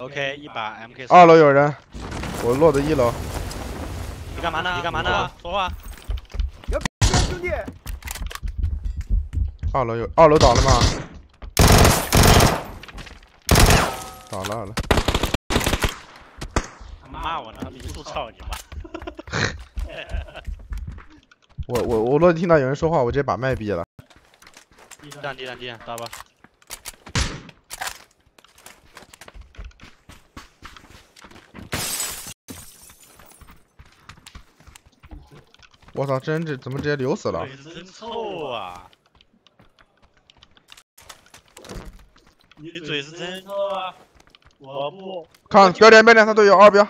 OK， 一把 MK。二楼有人，我落的一楼。你干嘛呢？你干嘛呢？说话。兄弟。二楼有，二楼倒了吗？倒了，倒了。他骂我呢，民宿操你妈！我落地听到有人说话，我直接把麦闭了。地上打吧。 我操！真这怎么直接流死了？真臭啊！你嘴是真臭啊！我不看标点，标点他都有二标。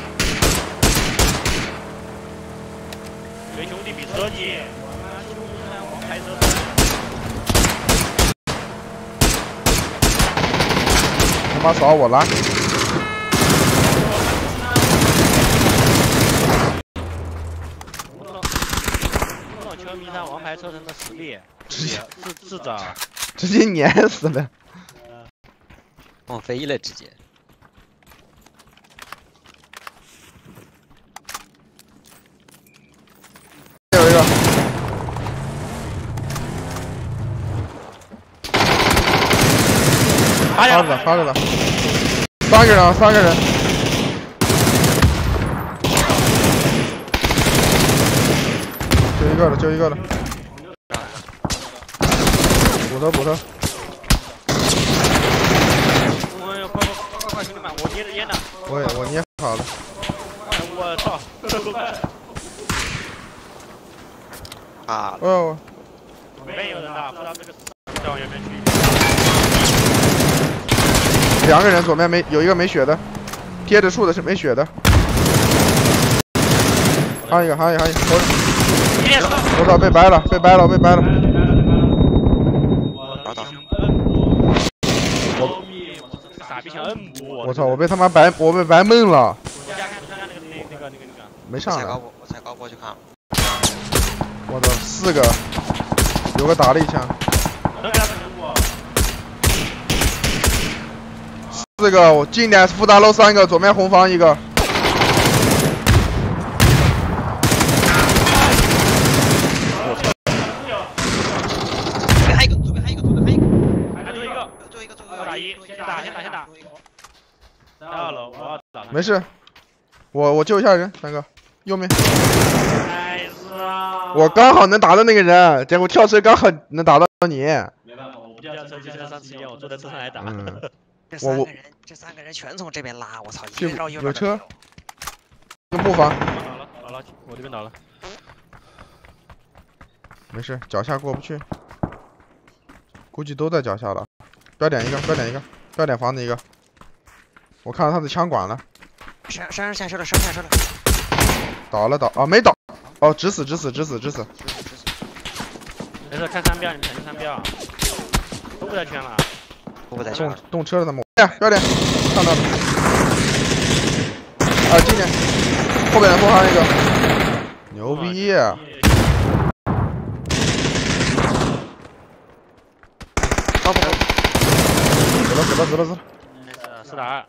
谁兄弟比车技？我开车。他妈扫我了！ 王牌车神的实力，自找，直接碾死了。放飞了，直接。有一个。发着了，三个人。 就一个了，补他。快，兄弟们，我捏着烟呢。我捏好了。我操！啊！哦。没有人了，不然这个再往右边去。两个人，左面没有一个没血的，贴着树的是没血的。还有一个，我操！被掰了！我操！我被掰懵了。没上来。我才刚过去看。我操！四个，有个打了一枪。四个，我近点副大楼三个，左面红房一个。 先打！在二楼，我要打。没事，我救一下人，三哥，右面。我刚好能打到那个人，结果跳车刚好能打到你。没办法，我不跳车，就像上次一样，我坐在车上来打。这三个人全从这边拉，我操！一绕一绕。有车。用木房。倒了，我这边倒了。没事，脚下过不去，估计都在脚下了。标点一个。 标点房子一个，我看到他的枪管了。山上下车了。倒了啊，没倒哦，直死。没事，看三标，你们看三标，都不在圈了，动车了他们。标点，看到了。啊，今天后边后方一个，牛逼。 走了！4打2，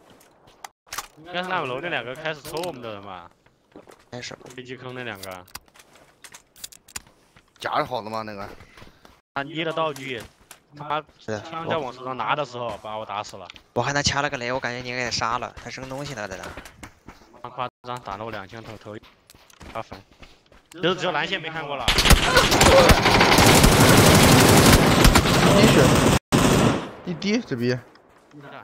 应该是那楼那两个开始抽我们的人吧？开始。飞机坑那两个，夹着好了吗？那个他捏的道具，他枪在往手上拿的时候把我打死了。我还能掐了个雷，我感觉你给杀了，他扔东西呢在那。夸张，打了我2枪头，8分，就是只有蓝线没看过了。一滴，这逼。 你看。